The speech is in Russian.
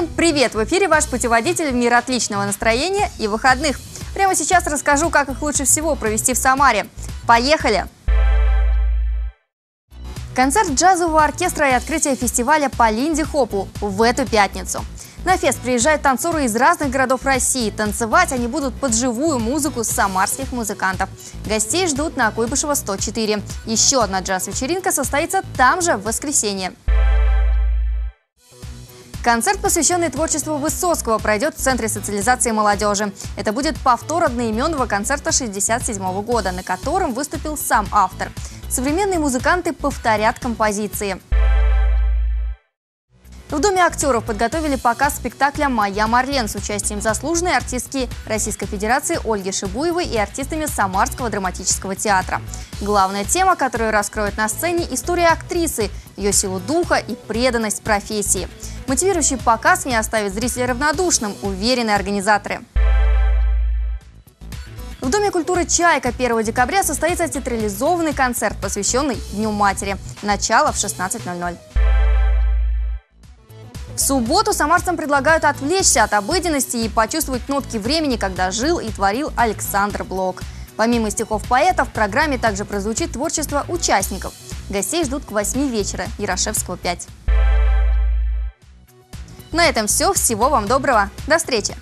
Всем привет! В эфире ваш путеводитель в мир отличного настроения и выходных. Прямо сейчас расскажу, как их лучше всего провести в Самаре. Поехали! Концерт джазового оркестра и открытие фестиваля по линди-хопу в эту пятницу. На фест приезжают танцоры из разных городов России. Танцевать они будут под живую музыку самарских музыкантов. Гостей ждут на Куйбышева 104. Еще одна джаз-вечеринка состоится там же в воскресенье. Концерт, посвященный творчеству Высоцкого, пройдет в Центре социализации молодежи. Это будет повтор одноименного концерта 1967 года, на котором выступил сам автор. Современные музыканты повторят композиции. В Доме актеров подготовили показ спектакля «Моя Марлен» с участием заслуженной артистки Российской Федерации Ольги Шибуевой и артистами Самарского драматического театра. Главная тема, которую раскроют на сцене – история актрисы, ее силу духа и преданность профессии. Мотивирующий показ не оставит зрителя равнодушным, уверены организаторы. В Доме культуры «Чайка» 1 декабря состоится театрализованный концерт, посвященный Дню матери. Начало в 16:00. В субботу самарцам предлагают отвлечься от обыденности и почувствовать нотки времени, когда жил и творил Александр Блок. Помимо стихов поэта, в программе также прозвучит творчество участников. Гостей ждут к 8 вечера, Ярошевского 5. На этом все. Всего вам доброго. До встречи!